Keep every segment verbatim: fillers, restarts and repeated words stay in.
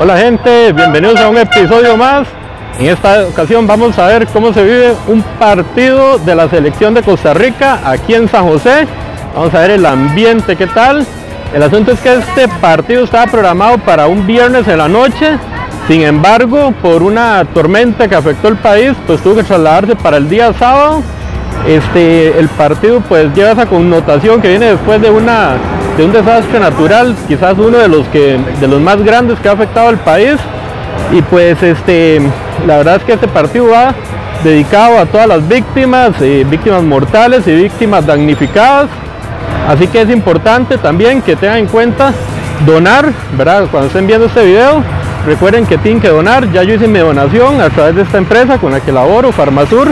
Hola gente, bienvenidos a un episodio más. En esta ocasión vamos a ver cómo se vive un partido de la selección de Costa Rica aquí en San José. Vamos a ver el ambiente, qué tal. El asunto es que este partido estaba programado para un viernes en la noche. Sin embargo, por una tormenta que afectó el país, pues tuvo que trasladarse para el día sábado. Este, el partido pues lleva esa connotación que viene después de una... de un desastre natural, quizás uno de los que de los más grandes que ha afectado al país. Y pues este la verdad es que este partido va dedicado a todas las víctimas, eh, víctimas mortales y víctimas damnificadas, así que es importante también que tengan en cuenta donar, ¿verdad? Cuando estén viendo este video, recuerden que tienen que donar. Ya yo hice mi donación a través de esta empresa con la que laboro, Farmazur,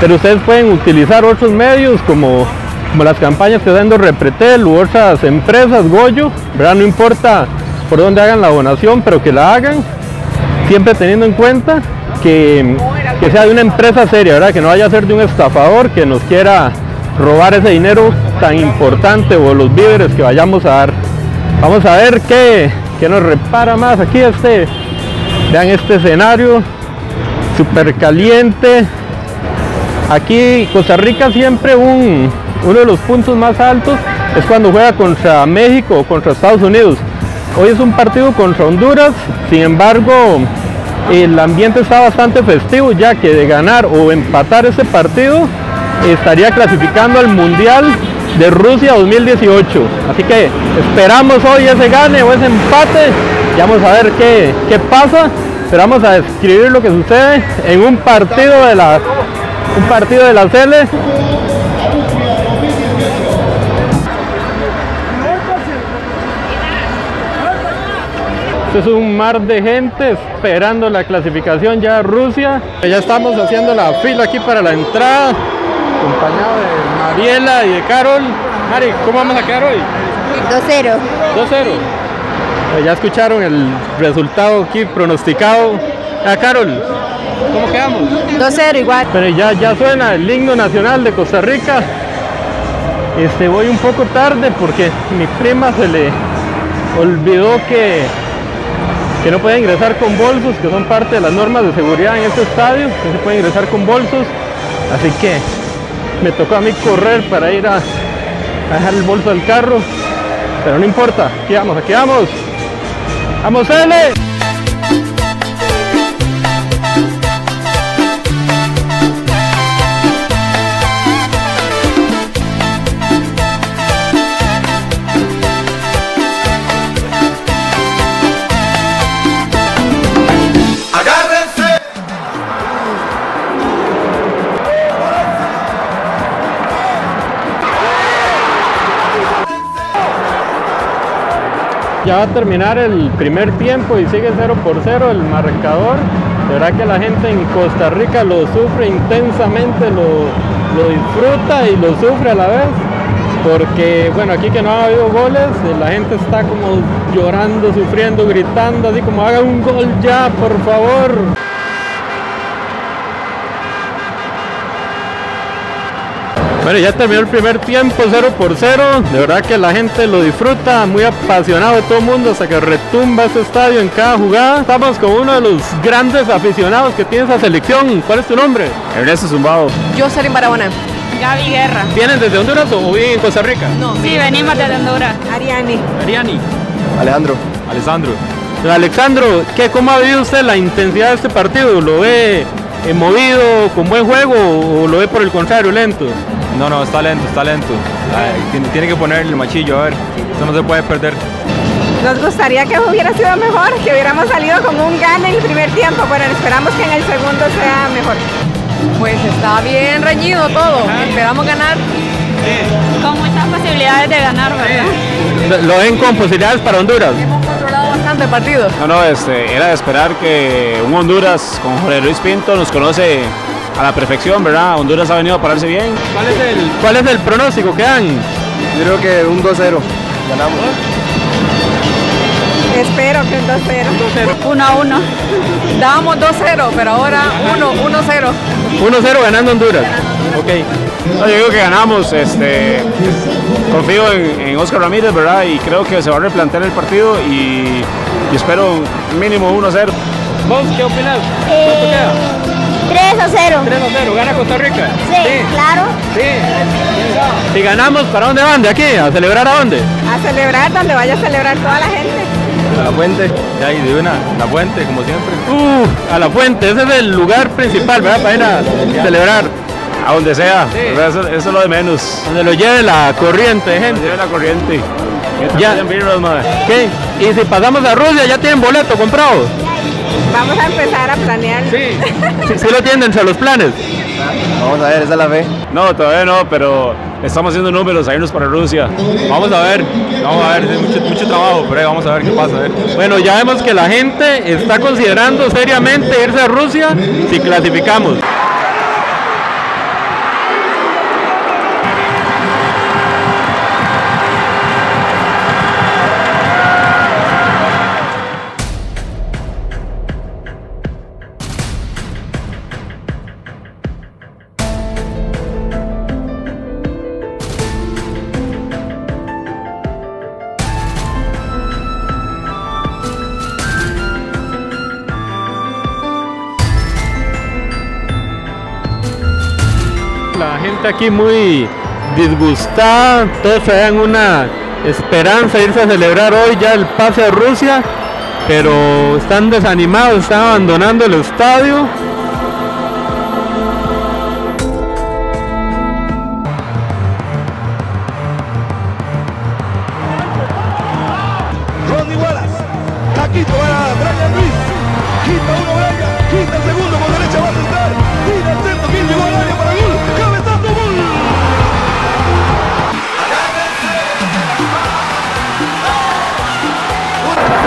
pero ustedes pueden utilizar otros medios como como las campañas que está dando RepreTel u otras empresas, Goyo, ¿verdad? No importa por dónde hagan la donación, pero que la hagan, siempre teniendo en cuenta que, que sea de una empresa seria, ¿verdad? Que no vaya a ser de un estafador que nos quiera robar ese dinero tan importante o los víveres que vayamos a dar. Vamos a ver qué, qué nos repara más aquí. Este, vean este escenario, súper caliente. Aquí Costa Rica siempre un... uno de los puntos más altos es cuando juega contra México o contra Estados Unidos. Hoy es un partido contra Honduras, sin embargo el ambiente está bastante festivo, ya que de ganar o empatar este partido estaría clasificando al Mundial de Rusia dos mil dieciocho. Así que esperamos hoy ese gane o ese empate, ya vamos a ver qué, qué pasa, pero vamos a describir lo que sucede en un partido de la, un partido de la Sele. Esto es un mar de gente esperando la clasificación ya a Rusia. Ya estamos haciendo la fila aquí para la entrada, acompañado de Mariela y de Carol. Mari, ¿cómo vamos a quedar hoy? dos cero. dos cero. Ya escucharon el resultado aquí pronosticado. A Carol, ¿cómo quedamos? dos cero igual. Pero ya, ya suena el himno nacional de Costa Rica. Este, voy un poco tarde porque a mi prima se le olvidó que que no puede ingresar con bolsos, que son parte de las normas de seguridad en este estadio, que se puede ingresar con bolsos, así que me tocó a mí correr para ir a, a dejar el bolso del carro, pero no importa, aquí vamos, aquí vamos, ¡vamos Sele! Ya va a terminar el primer tiempo y sigue cero por cero el marcador. De verdad que la gente en Costa Rica lo sufre intensamente, lo, lo disfruta y lo sufre a la vez, porque bueno, aquí que no ha habido goles, la gente está como llorando, sufriendo, gritando, así como haga un gol ya, por favor. Bueno, ya terminó el primer tiempo, cero por cero, de verdad que la gente lo disfruta, muy apasionado de todo el mundo, hasta que retumba este estadio en cada jugada. Estamos con uno de los grandes aficionados que tiene esa selección. ¿Cuál es tu nombre? Ernesto Zumbao. Yo soy en Barahona. Gaby Guerra. ¿Vienen desde Honduras o viven en Costa Rica? No, sí, venimos desde Honduras. Ariani. Ariani. Alejandro. Alessandro. Alejandro, ¿qué, ¿cómo ha vivido usted la intensidad de este partido? ¿Lo ve movido, con buen juego, o lo ve por el contrario, lento? No, no, está lento, está lento. Ay, tiene que poner el machillo, a ver, eso no se puede perder. Nos gustaría que hubiera sido mejor, que hubiéramos salido como un gane en el primer tiempo, pero esperamos que en el segundo sea mejor. Pues está bien reñido todo, ajá, esperamos ganar. Sí. Con muchas posibilidades de ganar, ¿verdad? ¿Lo ven con posibilidades para Honduras? Hemos controlado bastante el partido. No, no, este, era de esperar que un Honduras con Jorge Luis Pinto nos conoce a la perfección, ¿verdad? Honduras ha venido a pararse bien. ¿Cuál es el, cuál es el pronóstico que dan? Yo creo que un dos cero. Ganamos. Espero que un dos cero. uno a uno. Dábamos dos cero, pero ahora uno a cero. uno cero ganando Honduras. Ganando. Ok, no, yo digo que ganamos, este, confío en, en Oscar Ramírez, ¿verdad? Y creo que se va a replantear el partido y, y espero mínimo uno a cero. ¿Vos qué opinas? Eh, tres a cero. tres a cero, ¿gana Costa Rica? Sí, sí. Claro. Sí. Si ganamos, ¿para dónde van de aquí? ¿A celebrar a dónde? A celebrar donde vaya a celebrar toda la gente. A la fuente, ahí de una, la fuente, como siempre. Uh, a la fuente, ese es el lugar principal, ¿verdad? Para ir a celebrar. A donde sea, sí. Eso, eso es lo de menos. Donde lo lleve la corriente, gente. Donde lleve la corriente. Ya. ¿Qué? Y si pasamos a Rusia, ¿ya tienen boleto comprado? Vamos a empezar a planear. Sí, sí, sí lo tienen entre los planes. Vamos a ver, esa es la fe. No, todavía no, pero estamos haciendo números a irnos para Rusia. Vamos a ver, vamos a ver, es mucho, mucho trabajo, pero vamos a ver qué pasa. A ver. Bueno, ya vemos que la gente está considerando seriamente irse a Rusia si clasificamos. La gente aquí muy disgustada, todos traían una esperanza de irse a celebrar hoy ya el pase a Rusia, pero están desanimados, están abandonando el estadio.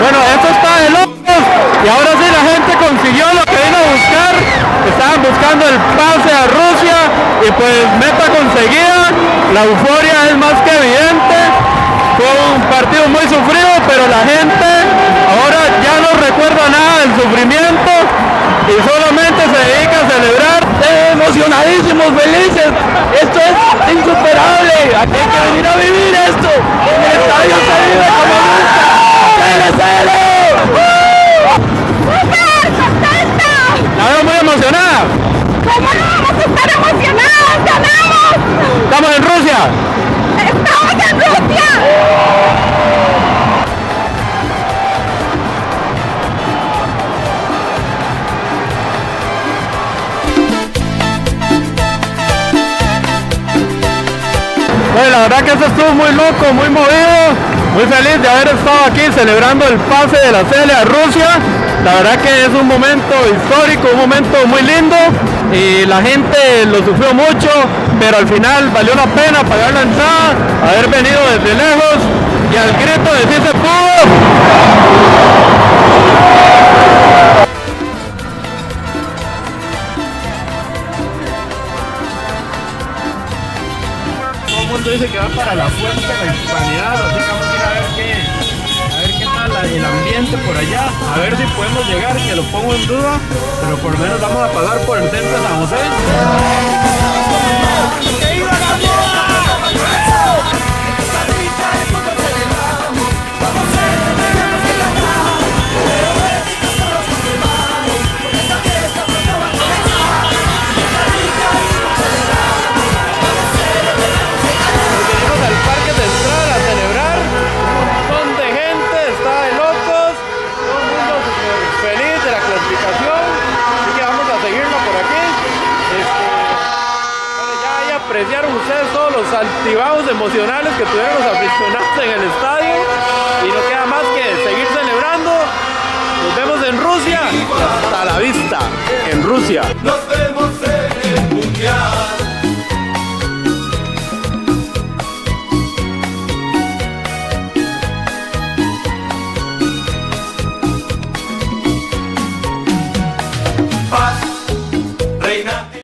Bueno, esto está de locos y ahora sí la gente consiguió lo que vino a buscar. Estaban buscando el pase a Rusia y pues meta conseguida. La euforia es más que evidente. Fue un partido muy sufrido, pero la gente ahora ya no recuerda nada del sufrimiento y solamente se dedica a celebrar. Emocionadísimos, felices. Esto es insuperable. Aquí hay que venir a vivir esto. En el estadio se vive como nunca. ¡La veo muy emocionada! ¿Cómo no vamos a estar emocionadas? ¡Ganamos! ¡Estamos en Rusia! ¡Estamos en Rusia! Bueno, la verdad que eso estuvo muy loco, muy movido. Muy feliz de haber estado aquí celebrando el pase de la Sele a Rusia. La verdad que es un momento histórico, un momento muy lindo y la gente lo sufrió mucho, pero al final valió la pena pagar la entrada, haber venido desde lejos y al grito de "¡Sí se pudo!". Dice que va para la Fuente de la Hispanidad, así que vamos a ir a ver qué, a ver qué tal el ambiente por allá, a ver si podemos llegar, que lo pongo en duda, pero por lo menos vamos a pasar por el centro de San José. Apreciaron ustedes todos los altibajos emocionales que tuvieron los aficionados en el estadio y no queda más que seguir celebrando. Nos vemos en Rusia. Hasta la vista en Rusia.